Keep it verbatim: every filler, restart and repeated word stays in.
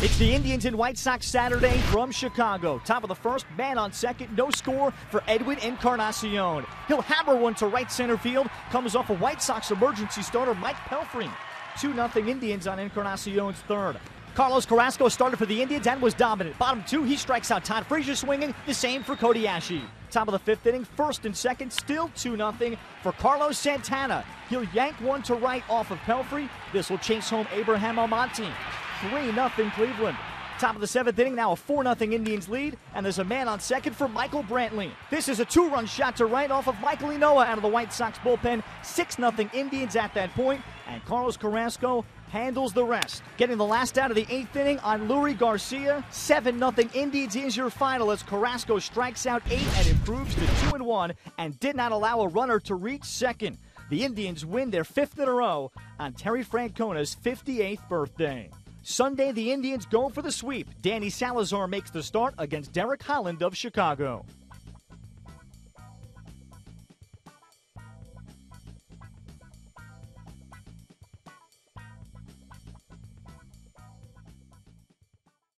It's the Indians and White Sox Saturday from Chicago. Top of the first, man on second, no score for Edwin Encarnacion. He'll hammer one to right center field, comes off a White Sox emergency starter, Mike Pelfrey. two nothing Indians on Encarnacion's third. Carlos Carrasco started for the Indians and was dominant. Bottom two, he strikes out Todd Frazier swinging, the same for Cody Ashi. Top of the fifth inning, first and second, still two nothing for Carlos Santana. He'll yank one to right off of Pelfrey. This will chase home Abraham Almonte. three nothing Cleveland. Top of the seventh inning, now a four nothing Indians lead, and there's a man on second for Michael Brantley. This is a two-run shot to right off of Michael Enoa out of the White Sox bullpen. six nothing Indians at that point, and Carlos Carrasco handles the rest. Getting the last out of the eighth inning on Louie Garcia. seven nothing Indians is your final as Carrasco strikes out eight and improves to two and one, and did not allow a runner to reach second. The Indians win their fifth in a row on Terry Francona's fifty-eighth birthday. Sunday, the Indians go for the sweep. Danny Salazar makes the start against Derek Holland of Chicago.